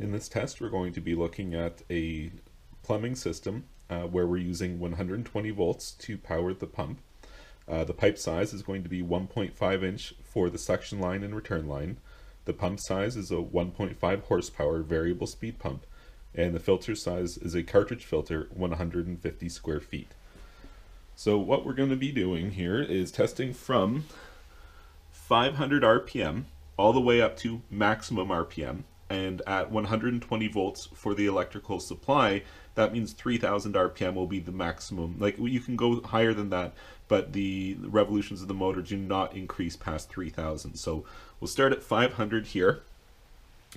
In this test, we're going to be looking at a plumbing system where we're using 120 volts to power the pump. The pipe size is going to be 1.5 inch for the suction line and return line. The pump size is a 1.5 horsepower variable speed pump, and the filter size is a cartridge filter, 150 square feet. So what we're going to be doing here is testing from 500 RPM all the way up to maximum RPM, and at 120 volts for the electrical supply, that means 3000 RPM will be the maximum. Like, you can go higher than that, but the revolutions of the motor do not increase past 3000. So we'll start at 500 here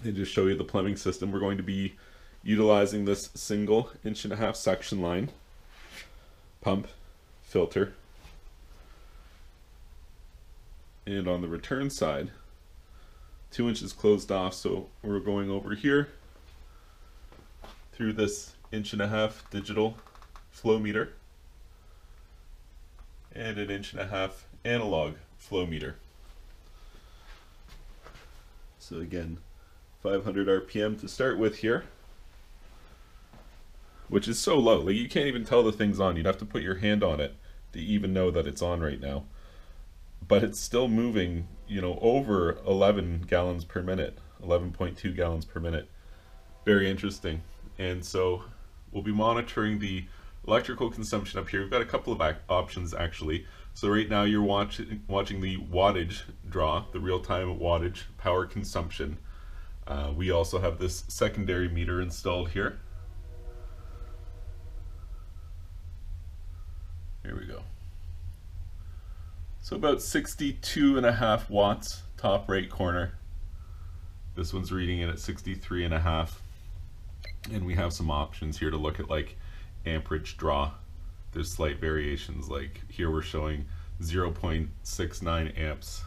and just show you the plumbing system. We're going to be utilizing this single 1.5 inch suction line, pump, filter, and on the return side, 2 inches closed off. So we're going over here through this 1.5 inch digital flow meter and an 1.5 inch analog flow meter. So again, 500 RPM to start with here, which is so low, like you can't even tell the thing's on. You'd have to put your hand on it to even know that it's on right now. But it's still moving, you know, over 11 gallons per minute, 11.2 gallons per minute. Very interesting. And so we'll be monitoring the electrical consumption up here. We've got a couple of options actually. So right now you're watching the wattage draw, the real-time wattage power consumption. We also have this secondary meter installed here. Here we go. So about 62.5 watts, top right corner. This one's reading it at 63.5. And we have some options here to look at, like, amperage draw. There's slight variations, like here we're showing 0.69 amps.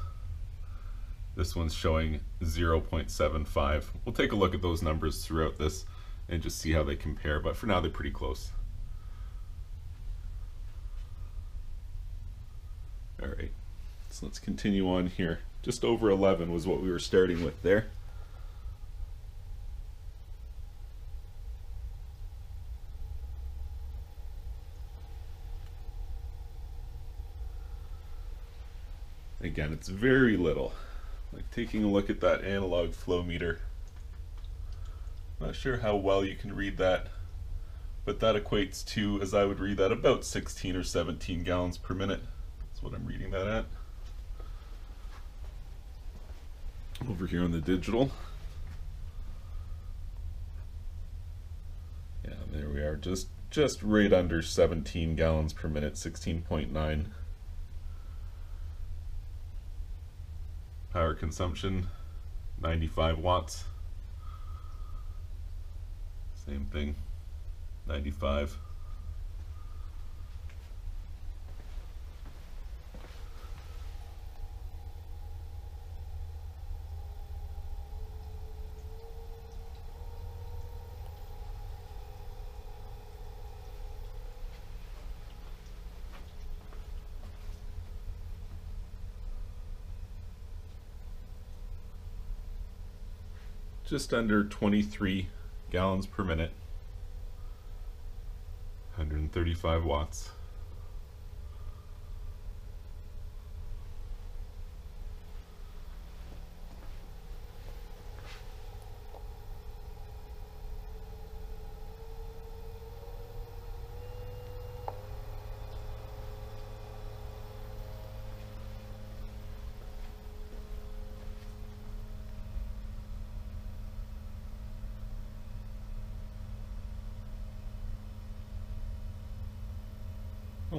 This one's showing 0.75. We'll take a look at those numbers throughout this and just see how they compare, but for now they're pretty close. All right, so let's continue on here. Just over 11 was what we were starting with there. Again, it's very little. Like, taking a look at that analog flow meter, not sure how well you can read that, but that equates to, as I would read that, about 16 or 17 gallons per minute. What I'm reading that at. Over here on the digital, yeah, there we are, just right under 17 gallons per minute, 16.9. Power consumption, 95 watts. Same thing, 95. Just under 23 gallons per minute, 135 watts.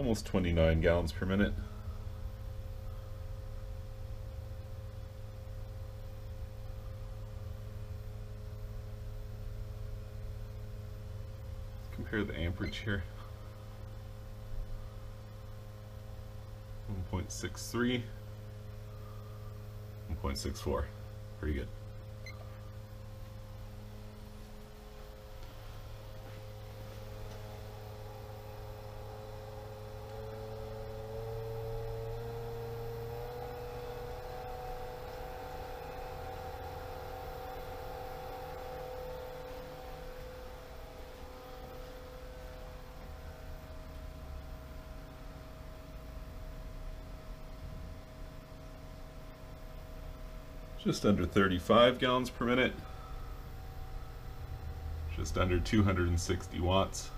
Almost 29 gallons per minute. Let's compare the amperage here. 1.63, 1.64. Pretty good. just under 35 gallons per minute, just under 260 watts.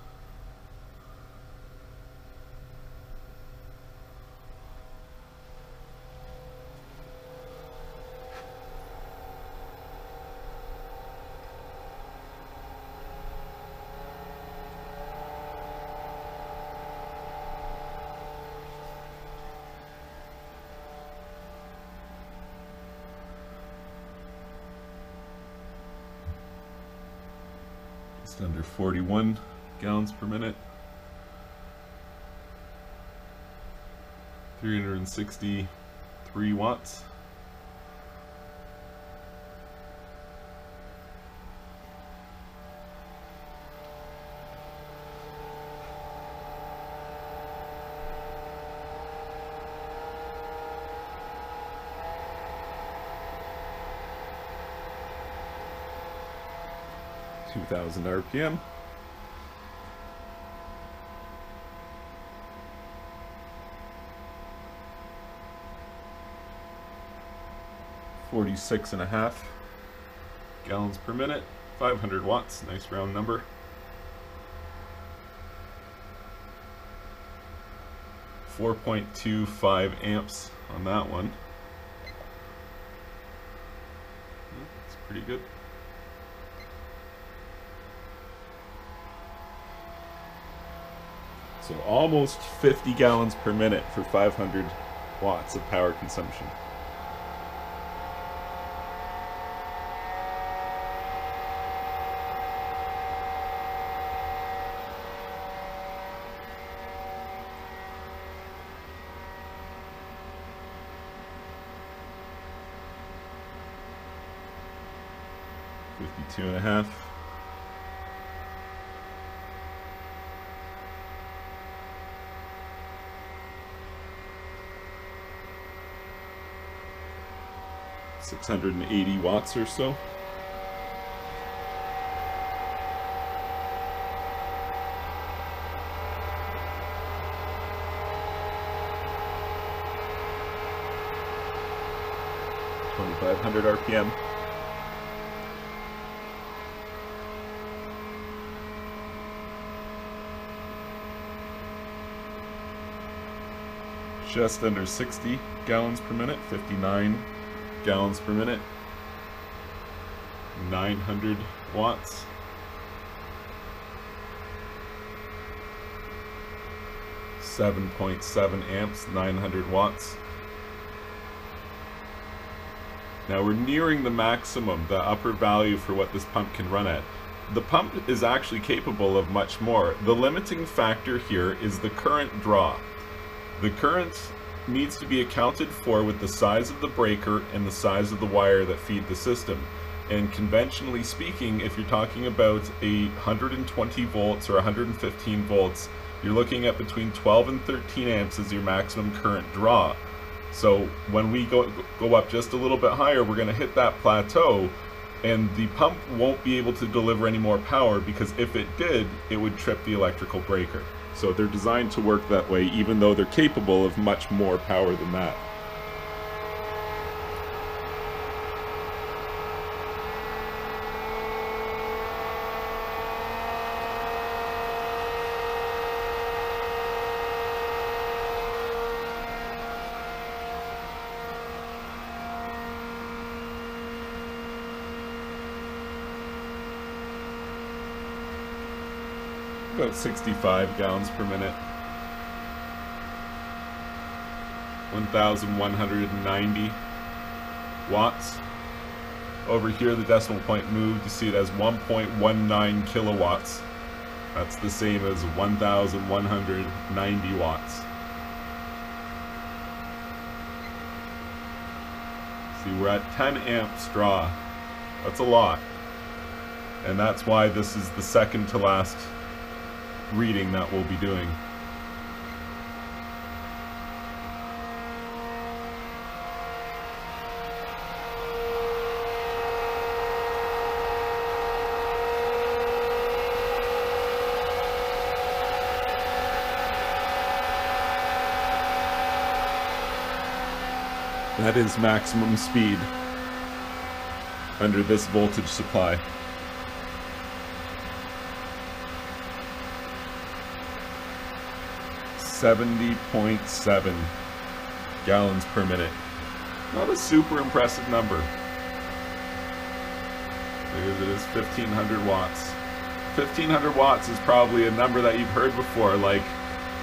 Just under 41 gallons per minute, 363 watts. $2,000 RPM. Forty-six and a half gallons per minute, 500 watts, nice round number. $4.25 amps on that one. That's pretty good. So almost 50 gallons per minute for 500 watts of power consumption. $52.5. $680 watts or so. $2,500 RPM. Just under 60 gallons per minute, 59 gallons per minute, 900 watts. $7.7 amps, 900 watts. Now we're nearing the maximum, the upper value for what this pump can run at. The pump is actually capable of much more. The limiting factor here is the current draw. The current needs to be accounted for with the size of the breaker and the size of the wire that feed the system. And conventionally speaking, if you're talking about 120 volts or 115 volts, you're looking at between 12 and 13 amps as your maximum current draw. So when we go up just a little bit higher, we're going to hit that plateau, and the pump won't be able to deliver any more power, because if it did, it would trip the electrical breaker. So they're designed to work that way, even though they're capable of much more power than that. About 65 gallons per minute, 1,190 watts. Over here the decimal point moved, you see it as 1.19 kilowatts. That's the same as 1,190 watts. See, we're at 10 amps draw. That's a lot. And that's why this is the second to last reading that we'll be doing. That is maximum speed. under this voltage supply. .7 gallons per minute. Not a super impressive number, because it is 1500 watts. 1500 watts is probably a number that you've heard before, like,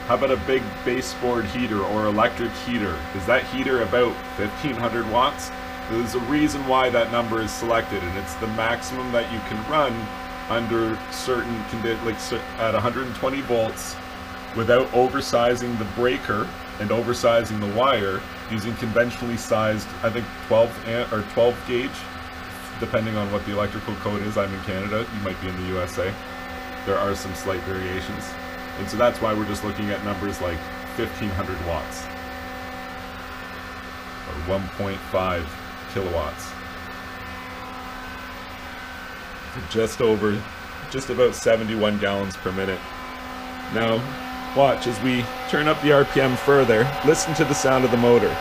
how about a big baseboard heater or electric heater? Is that heater about 1500 watts? There's a reason why that number is selected, and it's the maximum that you can run under certain conditions, like at 120 volts, without oversizing the breaker and oversizing the wire, using conventionally sized, I think 12 gauge, depending on what the electrical code is. I'm in Canada, you might be in the USA. There are some slight variations. And so that's why we're just looking at numbers like 1500 watts or 1.5 kilowatts. Just about 71 gallons per minute. Now, watch as we turn up the RPM further. Listen to the sound of the motor.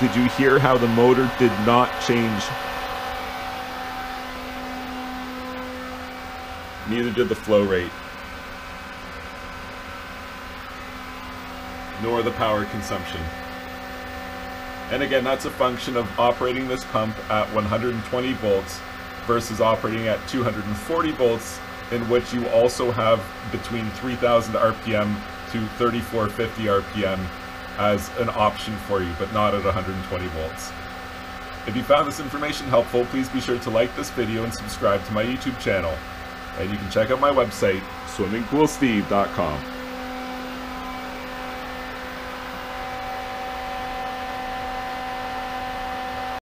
Did you hear how the motor did not change? Neither did the flow rate, nor the power consumption. And again, that's a function of operating this pump at 120 volts versus operating at 240 volts, in which you also have between 3000 RPM to 3450 RPM as an option for you, but not at 120 volts. If you found this information helpful, please be sure to like this video and subscribe to my YouTube channel. And you can check out my website, swimmingpoolsteve.com.